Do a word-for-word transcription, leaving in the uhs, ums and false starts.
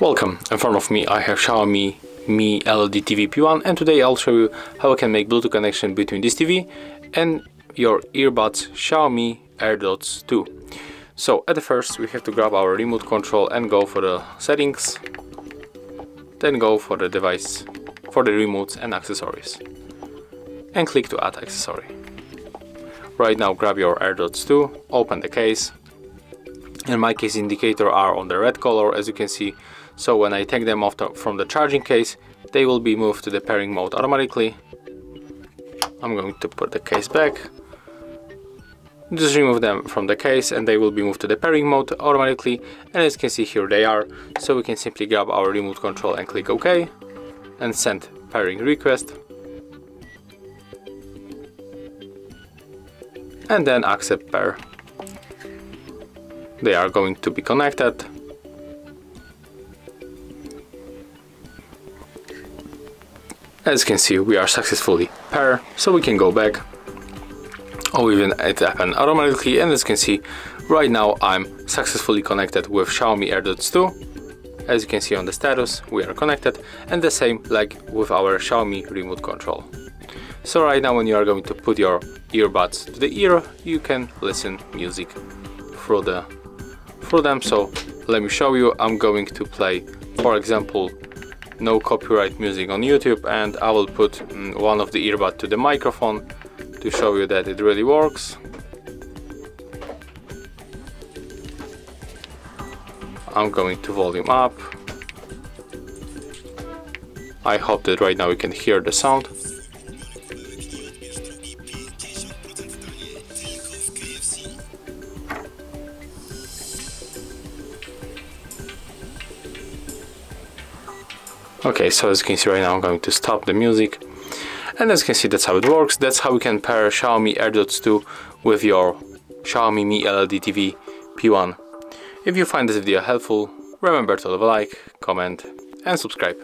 Welcome, in front of me I have Xiaomi Mi L E D T V P one, and today I'll show you how I can make Bluetooth connection between this T V and your earbuds Xiaomi AirDots two. So at the first we have to grab our remote control and go for the settings, then go for the device, for the remotes and accessories, and click to add accessory. Right now grab your AirDots two, open the case. In my case indicators are on the red color, as you can see, so when I take them off the, from the charging case, they will be moved to the pairing mode automatically. I'm going to put the case back, just remove them from the case and they will be moved to the pairing mode automatically, and as you can see here they are, so we can simply grab our remote control and click OK and send pairing request, and then accept pair. They are going to be connected. As you can see, we are successfully paired, so we can go back, or even it happened automatically. And as you can see, right now I'm successfully connected with Xiaomi AirDots two. As you can see on the status, we are connected, and the same like with our Xiaomi remote control. So right now when you are going to put your earbuds to the ear, you can listen music through the for them. So let me show you. I'm going to play, for example, no copyright music on YouTube, and I will put one of the earbuds to the microphone to show you that it really works. I'm going to volume up. I hope that right now you can hear the sound. Okay, so as you can see right now I'm going to stop the music, and as you can see that's how it works. That's how we can pair Xiaomi AirDots two with your Xiaomi Mi L E D T V P one. If you find this video helpful, remember to leave a like, comment and subscribe.